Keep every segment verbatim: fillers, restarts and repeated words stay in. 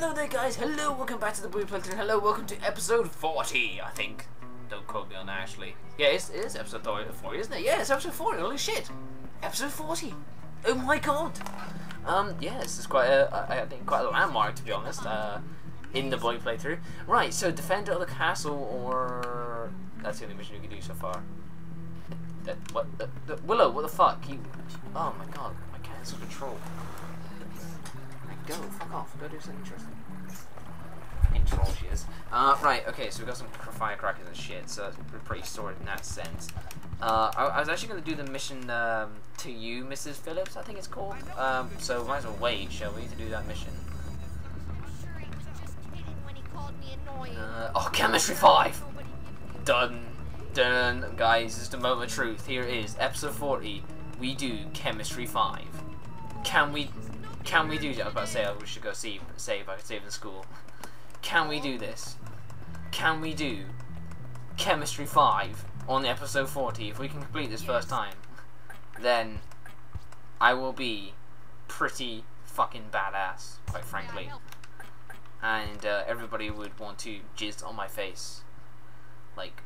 Hello there guys, hello, welcome back to the Bully Plankton, hello, welcome to episode forty, I think. Don't quote me on that, actually. Yeah, it's, it is episode forty, isn't it? Yeah, it's episode forty, holy shit. Episode forty. Oh my god. Um, yeah, this is quite a, I think, quite a landmark, to be honest, uh, in the Bully playthrough. Right, so defend the castle, or... That's the only mission you can do so far. Uh, what? Uh, Willow, what the fuck? You... Oh my god, my cancel control. Go, fuck off, go do something interesting. In troll she is. Uh, right, okay, so we've got some firecrackers and shit, so we're pretty sorted in that sense. Uh, I, I was actually going to do the mission um, to you, Missus Phillips, I think it's called. Um, so might as well wait, shall we, to do that mission. Uh, oh, Chemistry five! Done, done, guys, it's the moment of truth. Here it is, episode forty, we do Chemistry five. Can we... Can we do that? I was about to say, oh, we should go see, say if I could save the school. Can we do this? Can we do Chemistry five on episode forty? If we can complete this first time, then I will be pretty fucking badass, quite frankly. And uh, everybody would want to jizz on my face. Like,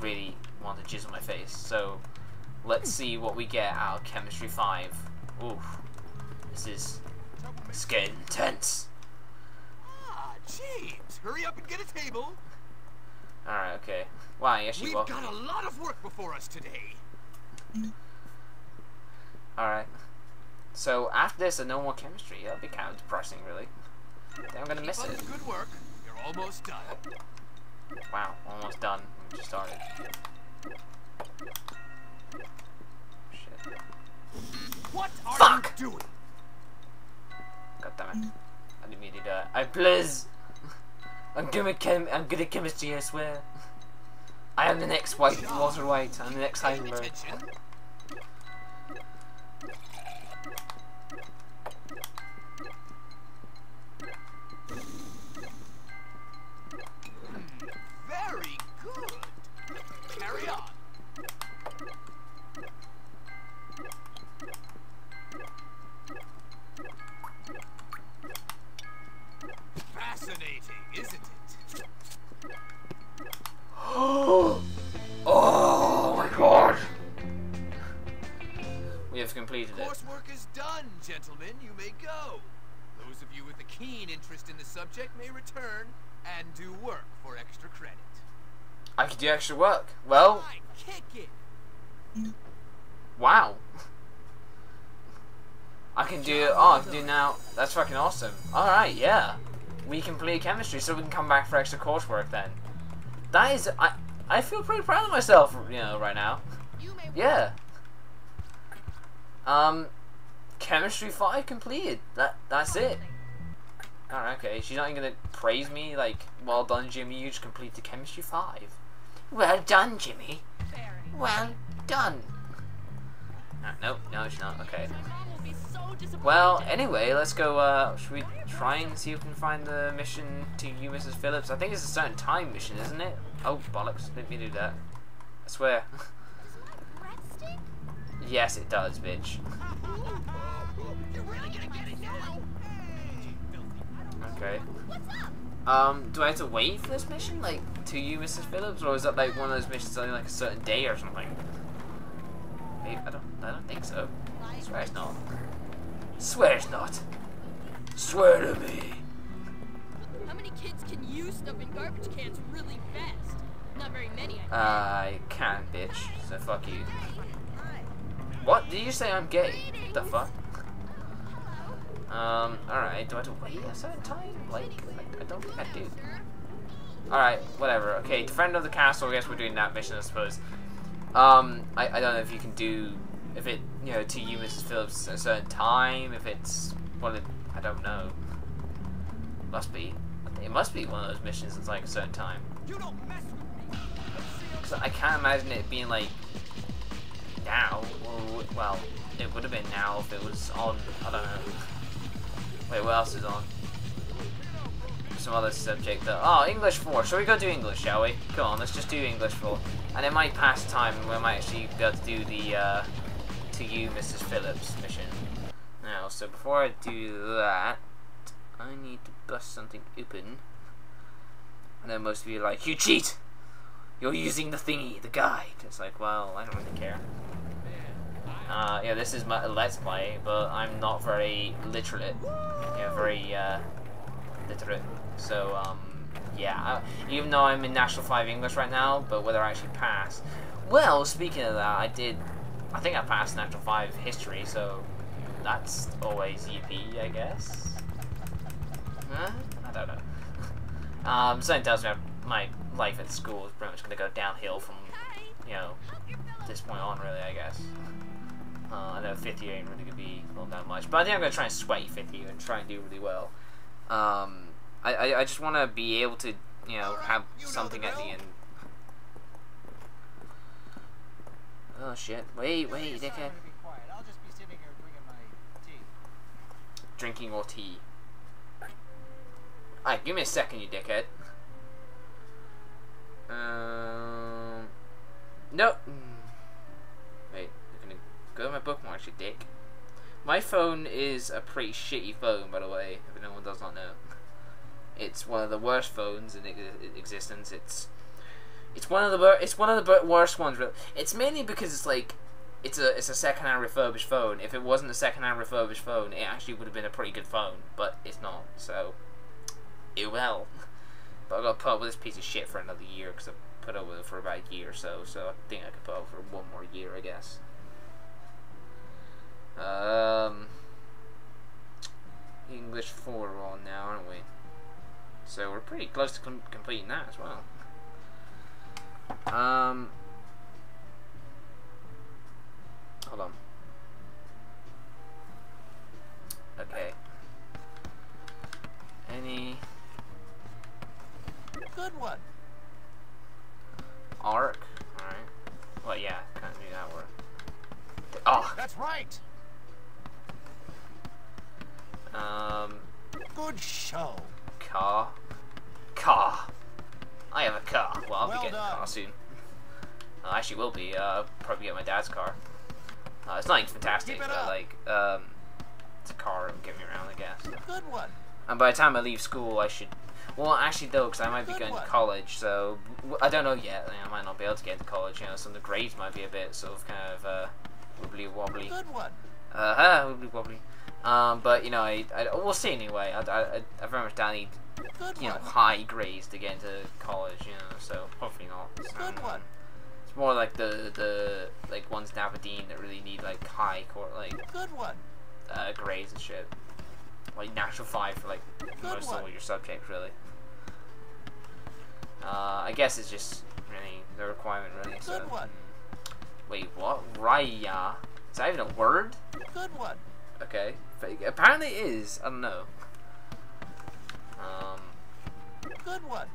really want to jizz on my face. So, let's see what we get out of Chemistry five. Oof. This is... It's getting intense. Ah, James, hurry up and get a table. All right, okay. Wow, yes, you will. We've got a lot of work before us today. All right. So after this, and no more chemistry. That'd be kind of depressing, really. Then I'm gonna miss it. Good work. You're almost done. Wow, almost done. We just started. Shit. What are Fuck! you doing? God damn it. I didn't mean to do that. I please! I'm good at chem I'm good at chemistry, I swear. I am the next white water white, I'm the next Heisenberg. Very good. Carry on. Fascinating, isn't it? Oh my god! We have completed it. Coursework is done, gentlemen. You may go. Those of you with a keen interest in the subject may return and do work for extra credit. I could do extra work. Well, I kick it. Wow. I can do. Oh, I can do now. That's fucking awesome. All right, yeah. We complete chemistry, so we can come back for extra coursework then. That is, I, I feel pretty proud of myself, you know, right now. Yeah. Um, Chemistry five completed. That, that's it. All right, okay. She's not even gonna praise me like, well done, Jimmy. You just completed Chemistry five. Well done, Jimmy. Well done. No, no, she's not. Okay. Well, anyway, let's go, uh, should we try and see if we can find the mission to you, Missus Phillips? I think it's a certain time mission, isn't it? Oh, bollocks, let me do that. I swear. Yes, it does, bitch. Okay. Um, do I have to wait for this mission, like, to you, Missus Phillips? Or is that, like, one of those missions only, like, a certain day or something? Maybe, I don't, I don't think so. I swear it's not. Swears not. Swear to me. How many kids can you stuff in garbage cans really fast? Not very many, I think. I can, bitch. So fuck you. What? Did you say I'm gay? What the fuck? Um, alright. Do I have to wait a certain time? Like, like I don't think I do. Alright, whatever. Okay, defend of the castle. I guess we're doing that mission, I suppose. Um, I, I don't know if you can do... If it, you know, to you, Missus Phillips, at a certain time, if it's one of, I don't know. Must be. It must be one of those missions that's like a certain time. So I can't imagine it being like now. Or, well, it would have been now if it was on, I don't know. Wait, what else is on? Some other subject that, oh, English four. Shall we go do English, shall we? Come on, let's just do English four. And it might pass time and we might actually be able to do the, uh, to you, Missus Phillips mission. Now, so before I do that, I need to bust something open. I know most of you are like, you cheat! You're using the thingy, the guide. It's like, well, I don't really care. Uh, yeah, this is my Let's Play, but I'm not very literate. Yeah, very, uh, literate. So, um, yeah. I, even though I'm in National five English right now, but whether I actually pass. Well, speaking of that, I did, I think I passed National five History, so that's always U P, I guess? Huh? I don't know. um, something tells me my life at school is pretty much going to go downhill from, you know, this point on, really, I guess. Uh, I know fifth year ain't really going to be well that much, but I think I'm going to try and sweat fifth year and try and do really well. Um, I, I, I just want to be able to, you know, have something at the end. Oh shit, wait, wait, dickhead. Drinking more tea. Alright, give me a second, you dickhead. Um, no. Wait. Go to my bookmarks, you dick. My phone is a pretty shitty phone, by the way, if anyone does not know. It's one of the worst phones in existence. It's it's one of the it's one of the worst ones. It's mainly because it's like it's a it's a second-hand refurbished phone. If it wasn't a second-hand refurbished phone, it actually would have been a pretty good phone, but it's not. So, ew well. But I got to put up with this piece of shit for another year because I put up with it for about a year or so. So I think I could put up for one more year, I guess. Um, English four we're on now, aren't we? So we're pretty close to com completing that as well. Um, hold on. Okay. Any good one? Arc. All right. Well, yeah, can't do that word. Oh, that's right. Um, good show. Car. Car. I have a car. Well, I'll well be getting done. a car soon. I actually will be. Uh, probably get my dad's car. Uh, it's not fantastic, but up. like, um, it's a car and get me around, I guess. Good one. And by the time I leave school, I should. Well, actually, though, because I might be good going one. to college, so I don't know yet. I might not be able to get to college. You know, some of the grades might be a bit sort of kind of uh, wibbly wobbly. Good one. Uh huh. Wibbly wobbly. Um, but you know, I, I we'll see anyway. I, I, I very much don't need, you know, high grades to get into college, you know. So hopefully not. It's, um, good one. It's more like the the like ones in Aberdeen that really need like high core like good one. Uh, grades and shit. Like National Five for like good most one. of all your subjects, really. Uh, I guess it's just really the requirement, really. Good so. one. Wait, what? Raya? Is that even a word? Good one. Okay. Apparently it is. I don't know. Um. Good one.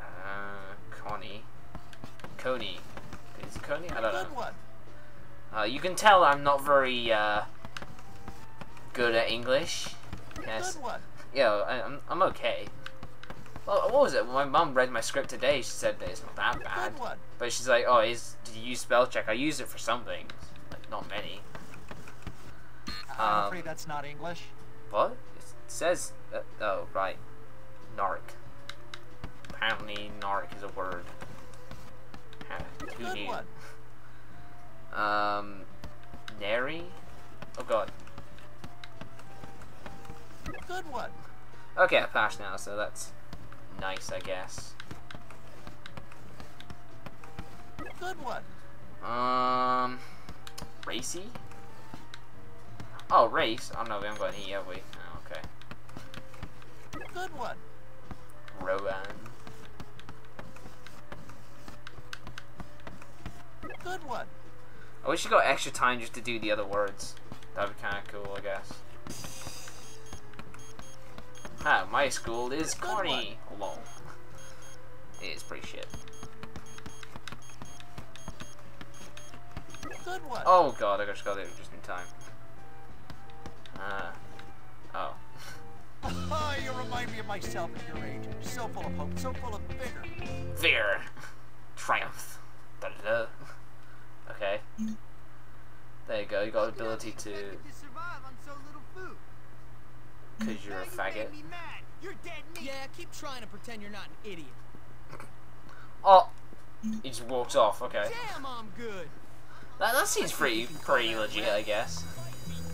Uh, Connie. Coney. Is it Coney? I don't know. Good one. Uh, you can tell I'm not very uh good at English. Yes. Good one. Yeah, I, I'm I'm okay. Well, what was it? My mum read my script today. She said that it's not that bad. Good one. But she's like, oh, is did you use spell check? I use it for something. Like, not many. Um, I'm afraid that's not English. What? It says... Uh, oh, right. Narc. Apparently, narc is a word. Who Good knew? One. Um... Nary? Oh, God. Good one. Okay, I passed now, so that's nice, I guess. Good one. Um... Racy? Oh, race? Oh no, we haven't got any, have we? Oh, okay. Good one. Rowan. Good one. I wish you got extra time just to do the other words. That'd be kinda cool, I guess. Ah, my school is Good corny. One. Lol. It is pretty shit. Good one. Oh god, I just got it just in time. Uh, oh. Oh, you remind me of myself at your age. So full of hope, so full of vigor. Vigor. Triumph. Da da da. Okay. There you go, you got the ability to... because you're a faggot. You're dead meat. Yeah, keep trying to pretend you're not an idiot. Oh, he just walked off. Okay. Damn, I'm good. That that seems pretty pretty legit, I guess.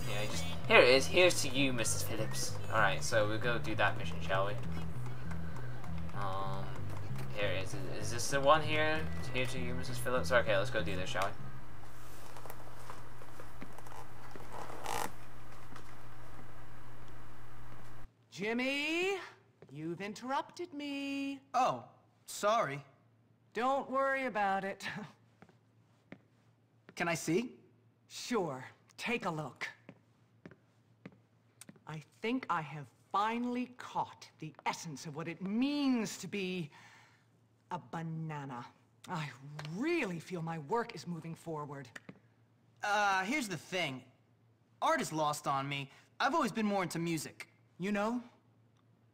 Yeah, you know, just here it is. Here's to you, Missus Phillips. All right, so we'll go do that mission, shall we? Um, here it is. Is this the one here? Here to you, Missus Phillips. Okay, let's go do this, shall we? Jimmy, you've interrupted me. Oh, sorry. Don't worry about it. Can I see? Sure. Take a look. I think I have finally caught the essence of what it means to be a banana. I really feel my work is moving forward. Uh, here's the thing. Art is lost on me. I've always been more into music. You know,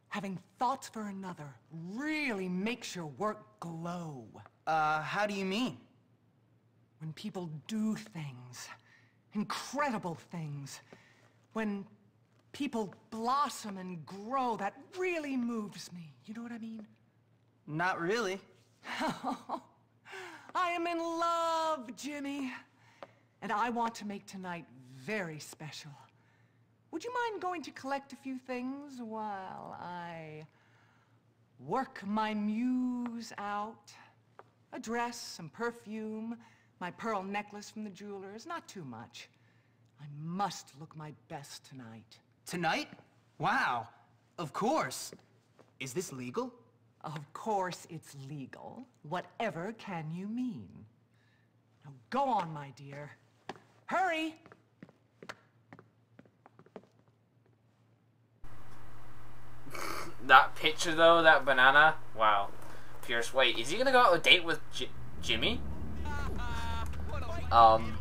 having thoughts for another really makes your work glow. Uh, how do you mean? When people do things, incredible things, when people blossom and grow, that really moves me. You know what I mean? Not really. I am in love, Jimmy. And I want to make tonight very special. Would you mind going to collect a few things while I work my muse out? A dress, some perfume, my pearl necklace from the jewelers, not too much. I must look my best tonight. Tonight? Wow, of course. Is this legal? Of course it's legal. Whatever can you mean? Now go on, my dear. Hurry! That picture though, that banana. Wow. Pierce, wait, is he gonna go out on a date with J Jimmy? Um.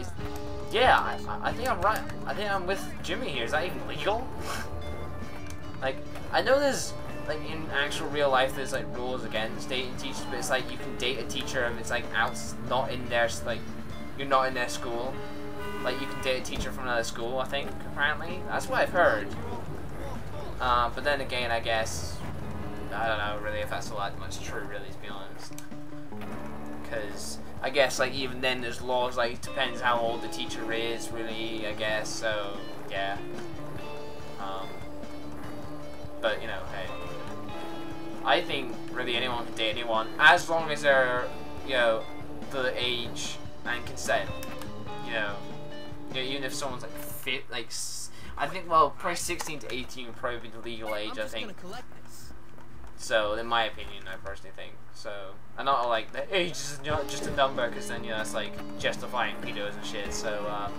Is, yeah, I, I think I'm right. I think I'm with Jimmy here. Is that even legal? Like, I know there's, like, in actual real life, there's, like, rules against dating teachers, but it's like you can date a teacher and it's, like, out, not in their, like, you're not in their school. Like, you can date a teacher from another school, I think, apparently. That's what I've heard. Uh, but then again, I guess, I don't know really if that's all that much true, really, to be honest. Because, I guess, like, even then there's laws, like, it depends how old the teacher is, really, I guess, so, yeah. Um, but, you know, hey. I think, really, anyone can date anyone, as long as they're, you know, the age and consent. You know, you know even if someone's, like, fit, like, I think, well, probably sixteen to eighteen would probably be the legal age, I think. So, in my opinion, I personally think. So, and not like, the age is not just a number, because then, you know, that's like justifying pedos and shit, so, um.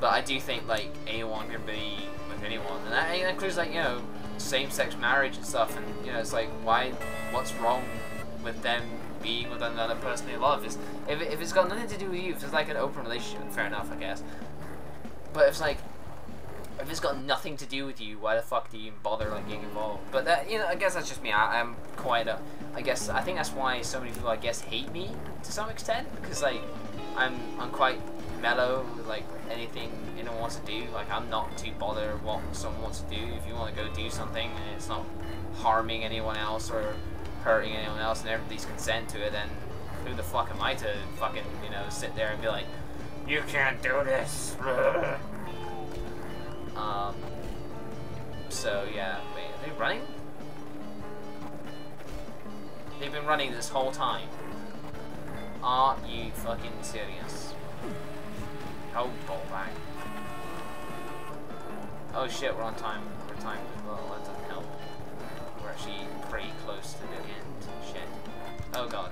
But I do think, like, anyone can be with anyone, and that includes, like, you know, same-sex marriage and stuff, and, you know, it's like, why, what's wrong with them being with another person they love? It's, if, if it's got nothing to do with you, if it's like an open relationship, fair enough, I guess. But if it's like, if it's got nothing to do with you, why the fuck do you even bother, like, getting involved? But that, you know, I guess that's just me. I, I'm quite a, I guess, I think that's why so many people, I guess, hate me to some extent. Because, like, I'm I'm quite mellow with, like, anything anyone wants to do. Like, I'm not too bothered what someone wants to do. If you want to go do something and it's not harming anyone else or hurting anyone else and everybody's consent to it, then who the fuck am I to fucking, you know, sit there and be like, you can't do this. Um, so yeah, wait, are they running? They've been running this whole time. Are you fucking serious? Hold ball back. Oh shit, we're on time. We're timed as well, that doesn't help. We're actually pretty close to the end. Shit. Oh god.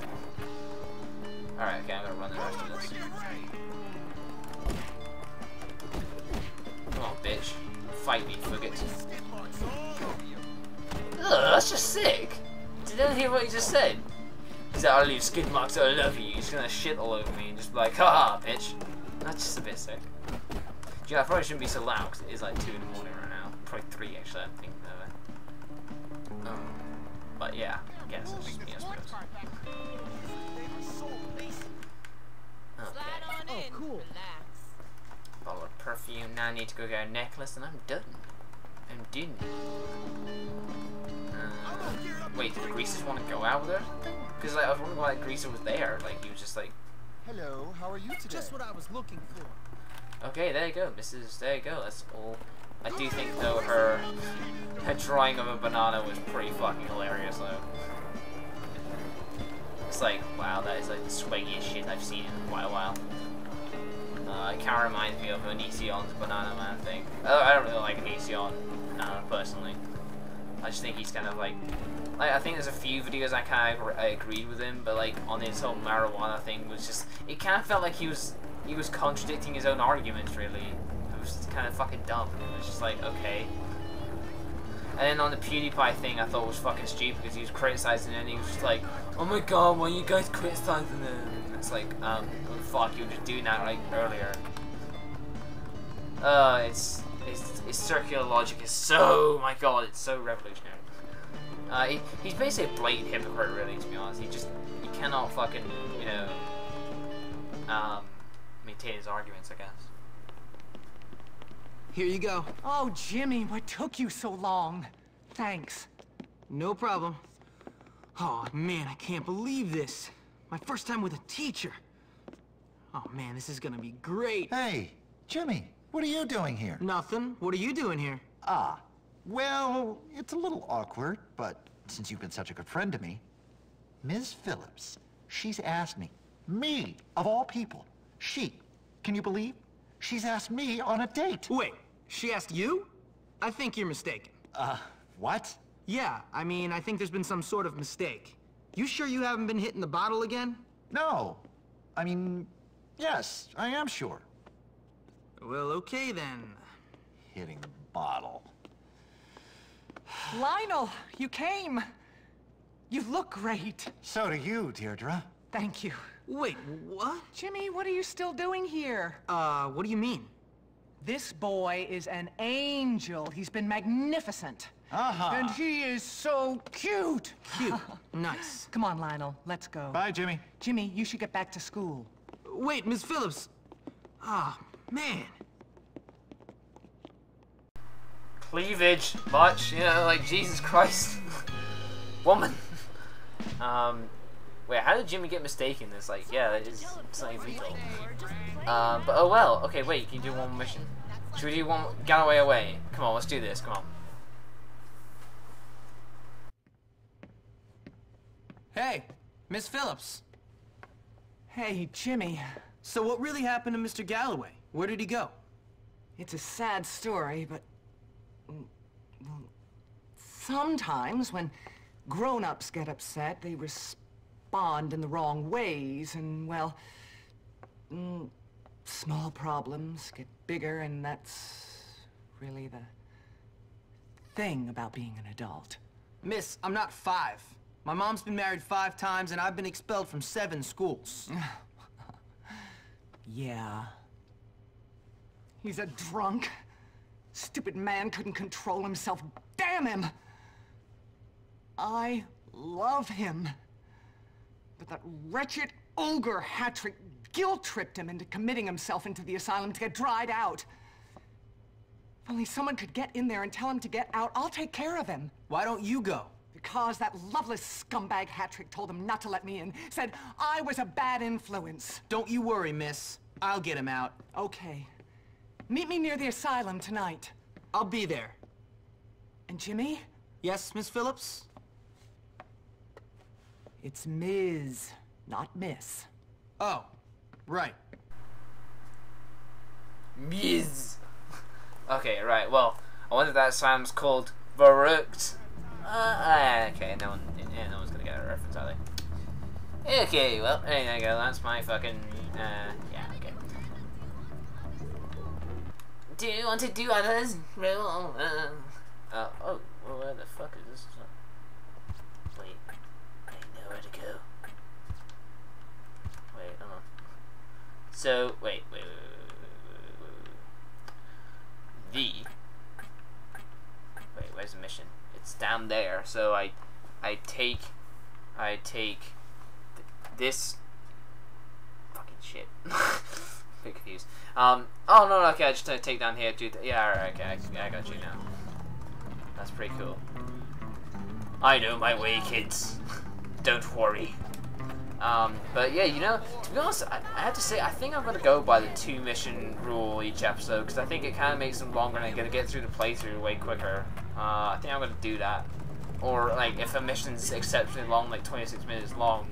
Alright, okay, I'm gonna run the rest of this. Come on, bitch. Fight me, forget. Ugh, that's just sick. Did anyone hear what you just said? He said, I'll leave skid marks all over you. He's gonna shit all over me and just be like, haha, bitch. That's just a bit sick. Yeah, I probably shouldn't be so loud because it is like two in the morning right now. Probably three, actually, I think. No, um, but yeah, I guess it's just me, I suppose. Okay. Oh, cool. Bottle of perfume, now I need to go get a necklace and I'm done. and din. Uh, wait, did the greasers want to go out with her? Because like, I was wondering why that greaser was there. Like he was just like, hello, how are you today? Just what I was looking for. Okay, there you go, Missus There you go. That's all. I do think though her her drawing of a banana was pretty fucking hilarious though. It's like, wow, that is like the swaggiest shit I've seen in quite a while. Uh, it kind of reminds me of Onision's Banana Man thing. Oh, I don't really like Onision Banana personally. I just think he's kind of like, like I think there's a few videos I kind of I agreed with him, but like on his whole marijuana thing was just, it kind of felt like he was he was contradicting his own arguments really. It was just kind of fucking dumb. It was just like, okay. And then on the PewDiePie thing, I thought it was fucking stupid because he was criticizing it and he was just like, oh my god, why are you guys criticizing them? It's like, um, oh fuck, you were just doing that like earlier. Uh, it's, it's, it's circular logic is so, my god, it's so revolutionary. Uh, he, he's basically a blatant hypocrite really, to be honest. He just, he cannot fucking, you know, um, maintain his arguments, I guess. Here you go. Oh, Jimmy, what took you so long? Thanks. No problem. Oh, man, I can't believe this. My first time with a teacher. Oh, man, this is gonna be great. Hey, Jimmy, what are you doing here? Nothing. What are you doing here? Ah, well, it's a little awkward, but since you've been such a good friend to me, Miz Phillips, she's asked me, me, of all people, she, can you believe? She's asked me on a date. Wait. She asked you? I think you're mistaken. Uh, what? Yeah, I mean, I think there's been some sort of mistake. You sure you haven't been hitting the bottle again? No. I mean, yes, I am sure. Well, okay then. Hitting the bottle. Lionel, you came. You look great. So do you, Deirdre. Thank you. Wait, what? Jimmy, what are you still doing here? Uh, what do you mean? This boy is an angel. He's been magnificent. Uh-huh. And he is so cute. Cute. Nice. Come on, Lionel. Let's go. Bye, Jimmy. Jimmy, you should get back to school. Wait, Miz Phillips. Ah, oh, man. Cleavage. Much. You know, like, Jesus Christ. Woman. Um... Wait, how did Jimmy get mistaken? It's like, yeah, that is something legal. Um, but oh well. Okay, wait, you can do one mission. Should we do one? Galloway away. Come on, let's do this. Come on. Hey, Miss Phillips. Hey, Jimmy. So what really happened to Mister Galloway? Where did he go? It's a sad story, but sometimes when grown-ups get upset, they respond in the wrong ways, and well, mm, small problems get bigger, and that's really the thing about being an adult. Miss, I'm not five. My mom's been married five times, and I've been expelled from seven schools. Yeah. He's a drunk. Stupid man couldn't control himself. Damn him! I love him. But that wretched ogre Hattrick guilt-tripped him into committing himself into the asylum to get dried out. If only someone could get in there and tell him to get out, I'll take care of him. Why don't you go? Because that loveless scumbag Hattrick told him not to let me in, said I was a bad influence. Don't you worry, miss. I'll get him out. Okay. Meet me near the asylum tonight. I'll be there. And Jimmy? Yes, Miss Phillips? It's Miz, not Miss. Oh, right. Miz. Okay, right. Well, I wonder if that slam's called Verrucht. Uh, okay, no one, yeah, no one's gonna get a reference, are they? Okay, well, there you go. That's my fucking. Uh, yeah, okay. Do you want to do others? Roll. Uh, uh, oh, well, where the fuck is this? Wait. Where to go? Wait, hold on. So, wait, wait, wait, wait, wait, wait, wait. The. Wait, where's the mission? It's down there. So I, I take, I take th this. Fucking shit. A bit confused. Um. Oh no, no. Okay, I just uh, take down here. Do yeah. All right, okay. I, I got you now. That's pretty cool. I know my way, kids. Don't worry. Um, but yeah, you know, to be honest, I, I have to say, I think I'm going to go by the two mission rule each episode, because I think it kind of makes them longer and I'm going to get through the playthrough way quicker. Uh, I think I'm going to do that. Or, like, if a mission's exceptionally long, like twenty-six minutes long,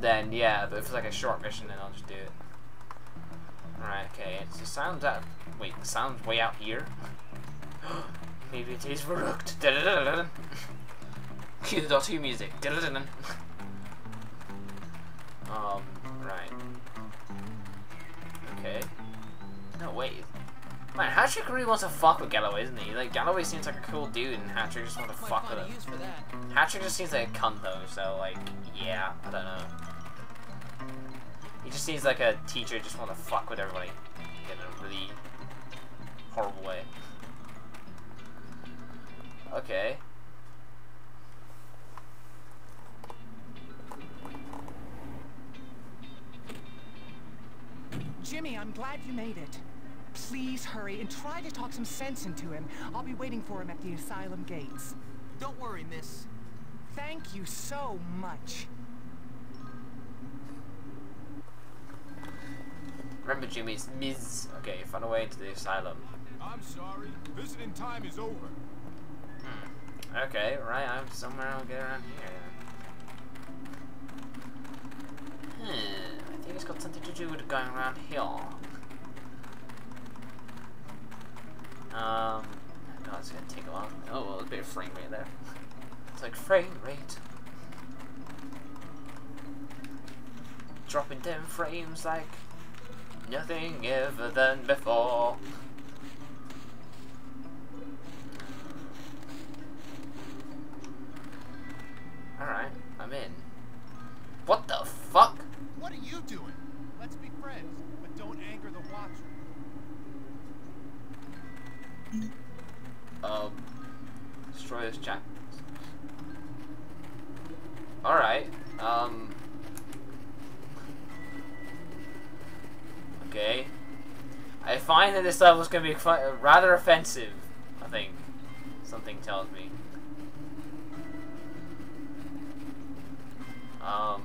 then yeah, but if it's like a short mission, then I'll just do it. Alright, okay, it's the sound out. Wait, the sound's way out here? Maybe it is verrucht. Cue the Dottie music. Um, right. Okay. No, wait. Man, Hattrick really wants to fuck with Galloway, isn't he? Like, Galloway seems like a cool dude, and Hattrick just wants to fuck with him. Hattrick just seems like a cunt, though, so, like, yeah, I don't know. He just seems like a teacher just want to fuck with everybody in a really horrible way. Okay. Jimmy, I'm glad you made it. Please hurry and try to talk some sense into him. I'll be waiting for him at the asylum gates. Don't worry, miss. Thank you so much. Remember, Jimmy, it's Miz. Okay, find a way to the asylum. I'm sorry. Visiting time is over. Hmm. Okay, right. I'm somewhere. I'll get around here. Hmm. I think it's got something to do with going around here. Um, God, it's gonna take a while. Oh, well, a bit of frame rate there. It's like frame rate. Dropping them frames like nothing ever than before. Alright, I'm in. What the fuck? What are you doing? Let's be friends, but don't anger the watcher. Um, destroy this chat. Alright, um... okay. I find that this level's gonna be rather offensive, I think. Something tells me. Um...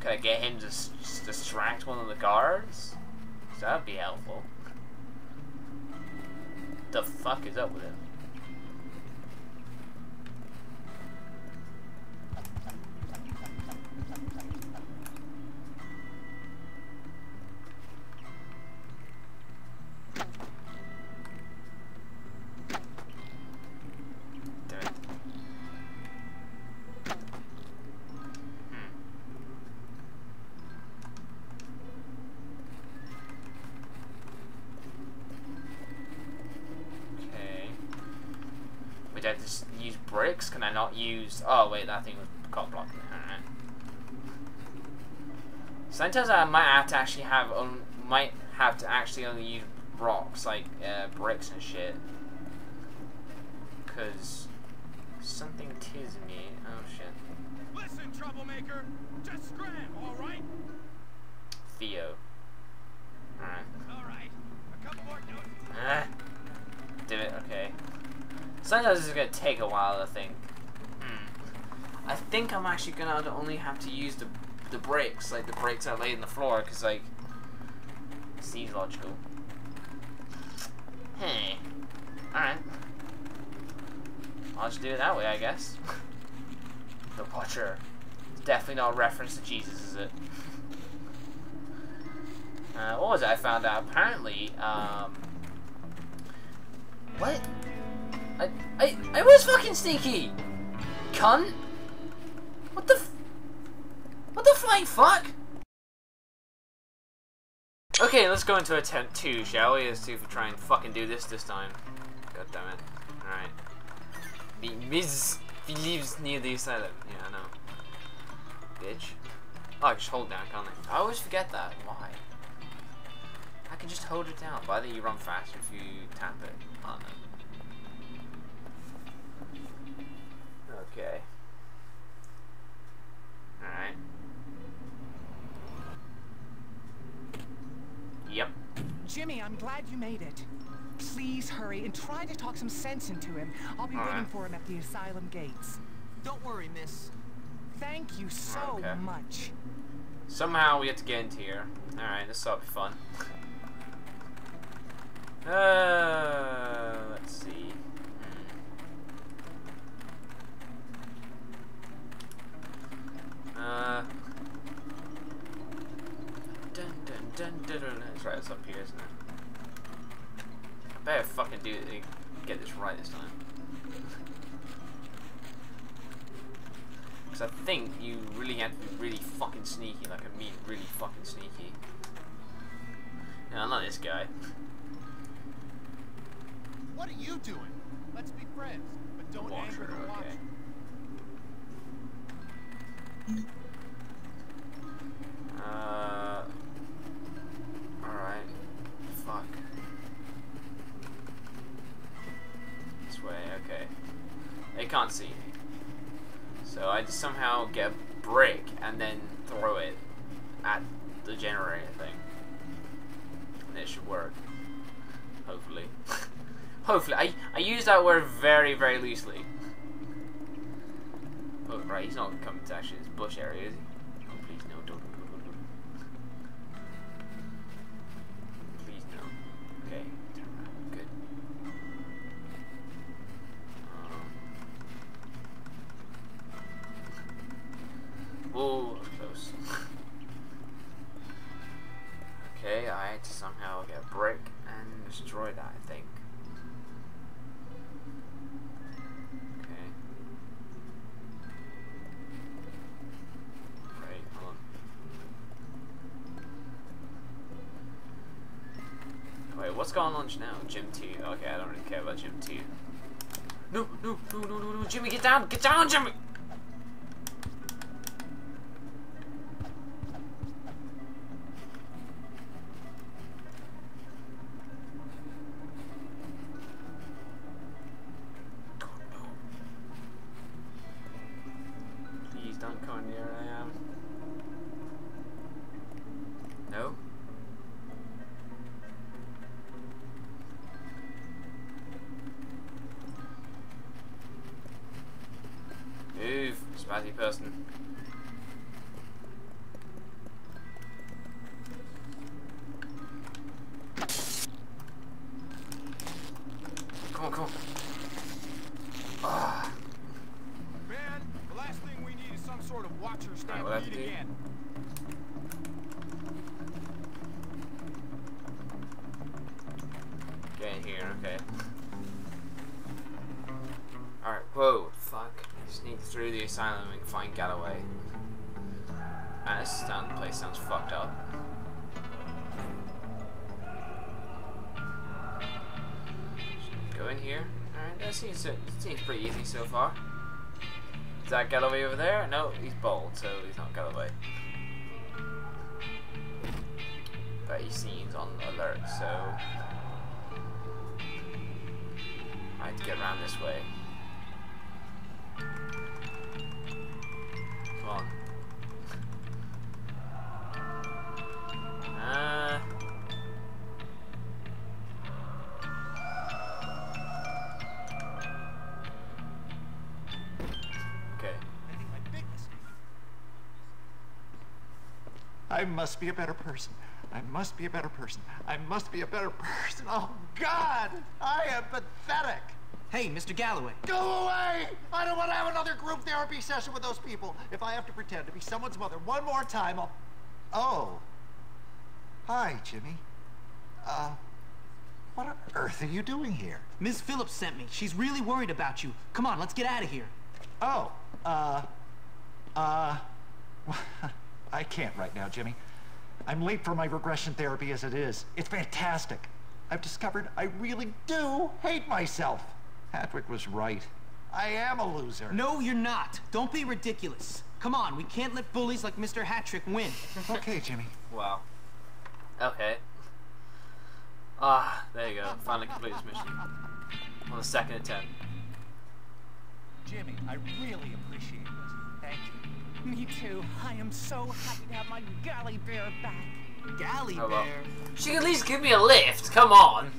Can I get him to s s distract one of the guards? So that'd be helpful. The fuck is up with him? Can I not use... oh wait, that thing was caught blocking it. Alright. Sometimes I might have to actually have on might have to actually only use rocks, like uh, bricks and shit. Cause something teases me. Oh shit. Listen, troublemaker! Just scram, alright? Theo. Alright. Alright. A couple more notes. Did it, okay. Sometimes this is going to take a while, I think. Hmm. I think I'm actually going to only have to use the the bricks, like the bricks I laid in the floor, because, like, it seems logical. Hey. Alright. I'll just do it that way, I guess. The Watcher. It's definitely not a reference to Jesus, is it? uh, what was it I found out? Apparently, um... what? I, I, I was fucking sneaky! Cunt! What the f- What the flying fuck? Okay, let's go into attempt two, shall we? Let's see if we try and fucking do this this time. God damn it. Alright. The Miz Phillips near the asylum. Yeah, I know. Bitch. Oh, I can just hold down, can't I? I always forget that. Why? I can just hold it down. Why don't you run faster if you tap it? I don't know. Okay. Alright. Yep. Jimmy, I'm glad you made it. Please hurry and try to talk some sense into him. I'll be All waiting right. for him at the asylum gates. Don't worry, miss. Thank you so okay. much. Somehow we have to get into here. Alright, this will be fun. Uh, let's see. Uh. Dun dun dun dun dun. It's right, it's up here, isn't it? I better fucking do it. Get this right this time. Because I think you really have to be really fucking sneaky. Like, I mean, really fucking sneaky. No, not this guy. What are you doing? Let's be friends, but don't anger the watcher. Okay. Uh, alright. Fuck. This way, okay. They can't see me. So I just somehow get a brick and then throw it at the generator thing. And it should work. Hopefully. Hopefully. I, I use that word very, very loosely. Oh, right, he's not coming to actually this bush area, is he? Oh, please no, don't, don't, don't, don't. Please no. Okay, turn around, good. Um. Whoa, that was close. Okay, I had to somehow get a brick and destroy that, I think. What's going on now? Gym two. Okay, I don't really care about Gym two. No, no, no, no, no, no, Jimmy, get down! Get down, Jimmy! God, no. Please don't come near where I am. No? Move, spazzy person. Come on, come on. Ah. Man, the last thing we need is some sort of watcher stampede again. Get in here, okay. Alright, whoa, fuck. Sneak through the asylum and find Galloway. Ah, this place sounds fucked up. Should go in here. Alright, that seems, that seems pretty easy so far. Is that Galloway over there? No, he's bald, so he's not Galloway. But he seems on alert, so I have to get around this way. Come on. Uh, okay. I must be a better person. I must be a better person. I must be a better person. Oh, God! I am pathetic! Hey, Mister Galloway. Go away! I don't want to have another group therapy session with those people. If I have to pretend to be someone's mother one more time, I'll... Oh. Hi, Jimmy. Uh, what on earth are you doing here? Miz Phillips sent me. She's really worried about you. Come on, let's get out of here. Oh, uh, uh, I can't right now, Jimmy. I'm late for my regression therapy as it is. It's fantastic. I've discovered I really do hate myself. Hattrick was right. I am a loser. No, you're not. Don't be ridiculous. Come on, we can't let bullies like Mister Hattrick win. Okay, Jimmy. Wow. Okay. Ah, there you go. Finally complete this mission. On the second attempt. Jimmy, I really appreciate this. Thank you. Me too. I am so happy to have my galley bear back. Galley oh, well. bear? She can at least give me a lift. Come on.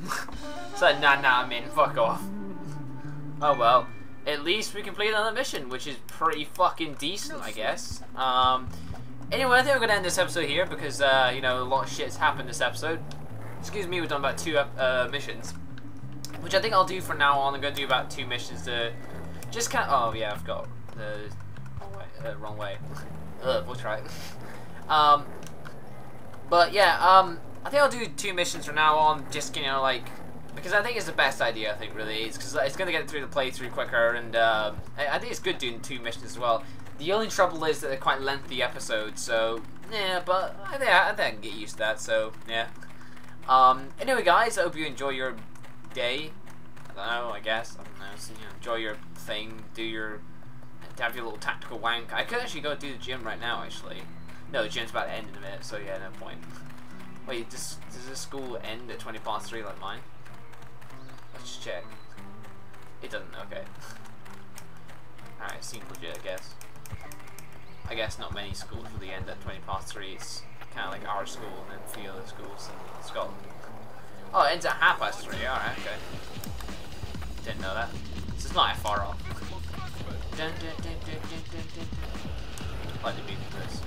It's like, nah, nah, I'm in. Fuck off. Oh well. At least we completed another mission, which is pretty fucking decent, I guess. Um. Anyway, I think we're gonna end this episode here because, uh, you know, a lot of shit's happened this episode. Excuse me, we've done about two uh, missions, which I think I'll do from now on. I'm gonna do about two missions to just kind of. Oh yeah, I've got the uh, uh, wrong way. Ugh, we'll try. Um, but yeah, um, I think I'll do two missions from now on. Just you know, like. Because I think it's the best idea, I think, really. It's because it's going to get through the playthrough quicker, and uh, I think it's good doing two missions as well. The only trouble is that they're quite lengthy episodes, so, yeah, but I think I, I, think I can get used to that, so, yeah. Um, anyway, guys, I hope you enjoy your day. I don't know, I guess. I don't know. So, you know, enjoy your thing, do your... have your little tactical wank. I could actually go do the gym right now, actually. No, the gym's about to end in a minute, so, yeah, no point. Wait, does, does this school end at twenty past three like mine? Let's check. It doesn't, okay. Alright, seems legit, I guess. I guess not many schools really end at twenty past three. It's kind of like our school and then three other schools in Scotland. Oh, it ends at half past three, alright, okay. Didn't know that. This is not that far off. I like the beat of this.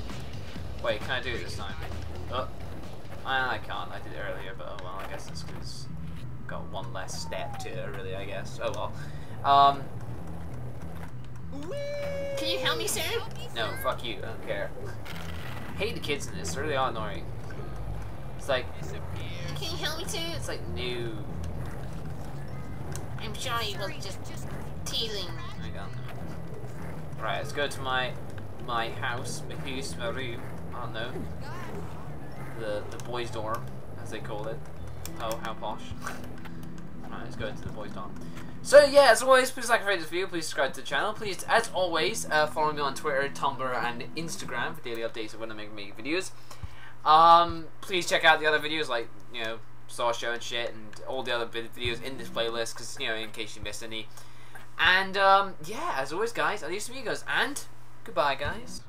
Wait, can I do it this time? Oh, I, I can't. I did it earlier, but oh well, I guess that's because... got one less step to it, really, I guess. Oh well. Um, can you help me, sir? No, fuck you. I don't care. I hate the kids in this. They're really annoying. It's like. Can you help me too? It's like new. I'm sure he was just teasing. I don't know. Right, let's go to my my house, my house, my room. I don't know. The the boys' dorm, as they call it. Oh, how posh. Alright, let's go into the boys' dorm. So yeah, as always, please like and rate this video, please subscribe to the channel, please, as always, uh, follow me on Twitter, Tumblr, and Instagram for daily updates of when I make make videos. Um, please check out the other videos like, you know, Saw Show and shit, and all the other videos in this playlist, because, you know, in case you missed any. And, um, yeah, as always, guys, I used to be you guys, and goodbye, guys.